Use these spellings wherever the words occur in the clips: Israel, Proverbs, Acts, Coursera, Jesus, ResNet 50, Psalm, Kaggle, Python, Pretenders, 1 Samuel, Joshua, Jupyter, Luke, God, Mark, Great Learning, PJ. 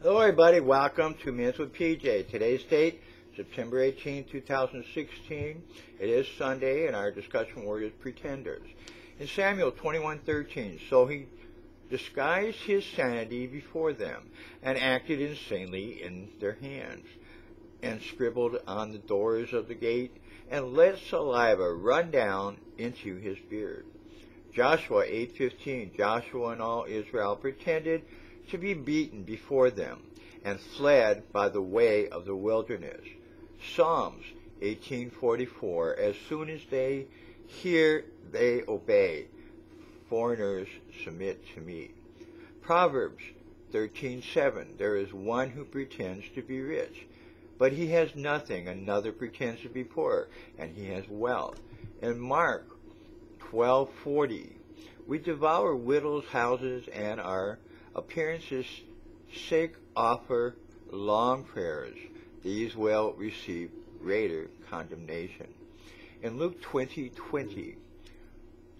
Hello everybody, welcome to Minutes with PJ. Today's date, September 18, 2016. It is Sunday and our discussion word is pretenders. In Samuel 21:13, so he disguised his sanity before them and acted insanely in their hands and scribbled on the doors of the gate and let saliva run down into his beard. Joshua 8:15, Joshua and all Israel pretended to be beaten before them, and fled by the way of the wilderness. Psalms 18:44, as soon as they hear, they obey. Foreigners submit to me. Proverbs 13:7, there is one who pretends to be rich, but he has nothing. Another pretends to be poor, and he has wealth. In Mark 12:40, we devour widows' houses and our appearances sake offer long prayers. These will receive greater condemnation. In Luke 20:20,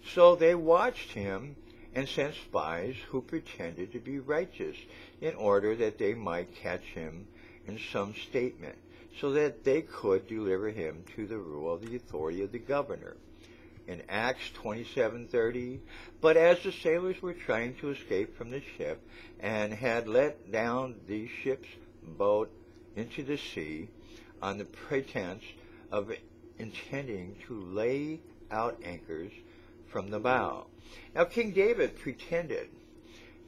so they watched him and sent spies who pretended to be righteous in order that they might catch him in some statement so that they could deliver him to the rule of the authority of the governor. In Acts 27:30, but as the sailors were trying to escape from the ship and had let down the ship's boat into the sea on the pretense of intending to lay out anchors from the bow. Now King David pretended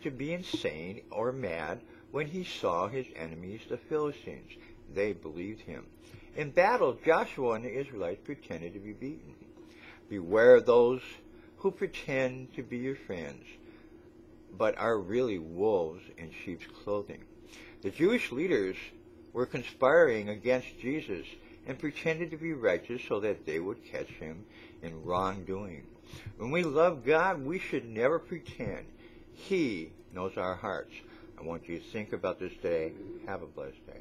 to be insane or mad when he saw his enemies, the Philistines. They believed him. In battle, Joshua and the Israelites pretended to be beaten. Beware of those who pretend to be your friends, but are really wolves in sheep's clothing. The Jewish leaders were conspiring against Jesus and pretended to be righteous so that they would catch him in wrongdoing. When we love God, we should never pretend. He knows our hearts. I want you to think about this day. Have a blessed day.